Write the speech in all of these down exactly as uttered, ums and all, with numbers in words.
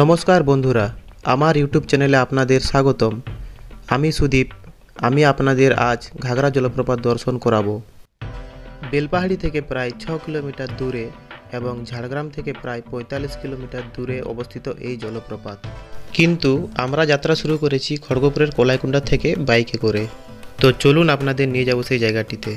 নমস্কার বন্ধুরা, আমার ইউটিউব চ্যানেলে আপনাদের স্বাগতম। আমি সুদীপ। আমি আপনাদের আজ ঘাগরা জলপ্রপাত দর্শন করাবো। বেলপাহাড়ি থেকে প্রায় ছ কিলোমিটার দূরে এবং ঝাড়গ্রাম থেকে প্রায় পঁয়তাল্লিশ কিলোমিটার দূরে অবস্থিত এই জলপ্রপাত। কিন্তু আমরা যাত্রা শুরু করেছি খড়গপুরের কলাইকুণ্ডা থেকে বাইকে করে। তো চলুন আপনাদের নিয়ে যাবো সেই জায়গাটিতে।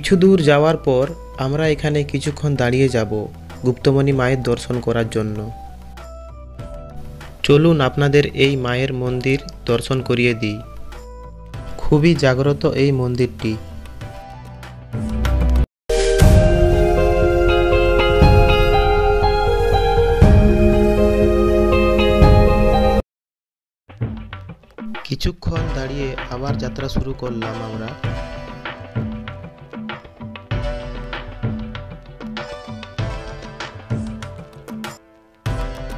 কিছু দূর যাওয়ার পর আমরা এখানে কিছুক্ষণ দাঁড়িয়ে যাব গুপ্তমণি মায়ের দর্শন করার জন্য। চলুন আপনাদের এই মায়ের মন্দির দর্শন করিয়ে দিই। খুবই জাগ্রত এই মন্দিরটি। কিছুক্ষণ দাঁড়িয়ে আবার যাত্রা শুরু করলাম আমরা।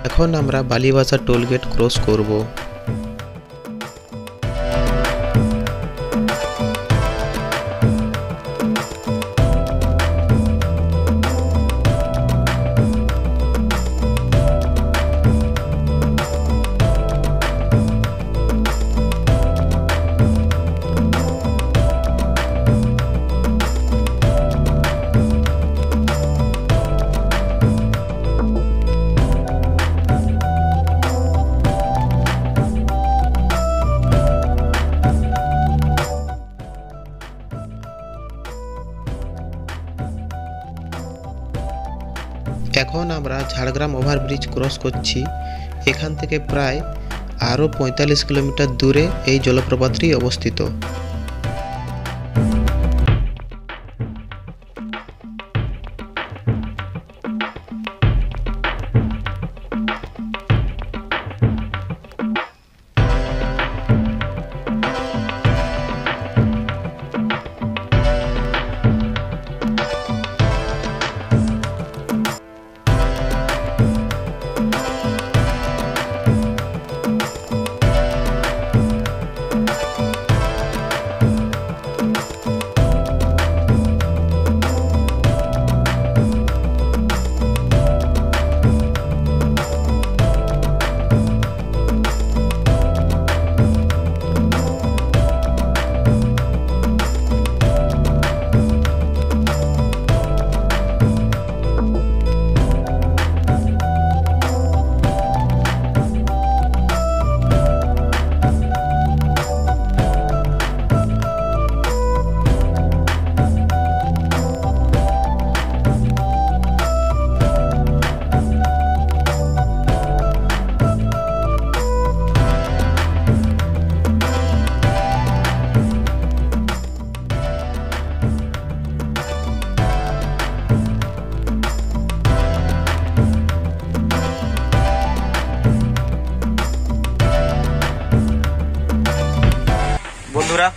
এখন আমরা বালিবাসা টোল গেট ক্রস করব। এখন আমরা ঝাড়গ্রাম ওভারব্রিজ ক্রস করছি। এখান থেকে প্রায় আরও পঁয়তাল্লিশ কিলোমিটার দূরে এই জলপ্রপাতটি অবস্থিত।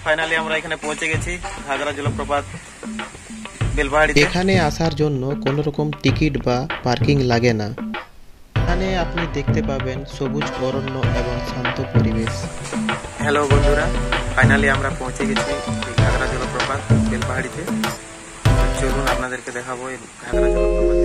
ফাইনালি আমরা এখানে পৌঁছে গেছি ঘাগরা জলপ্রপাত বেলপাহাড়ি। এখানে আসার জন্য কোনো রকম টিকিট বা পার্কিং লাগে না। এখানে আপনি দেখতে পাবেন সবুজ অরণ্য এবং শান্ত পরিবেশ। হ্যালো বন্ধুরা, ফাইনালি আমরা পৌঁছে গেছি ঘাগরা জলপ্রপাত বেলপাহাড়িতে। চলুন আপনাদেরকে দেখাবো এই ঘাগরা জলপ্রপাত।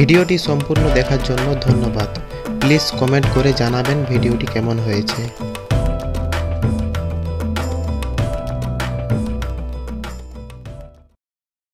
ভিডিওটি সম্পূর্ণ দেখার জন্য ধন্যবাদ। প্লিজ কমেন্ট করে জানাবেন ভিডিওটি কেমন হয়েছে।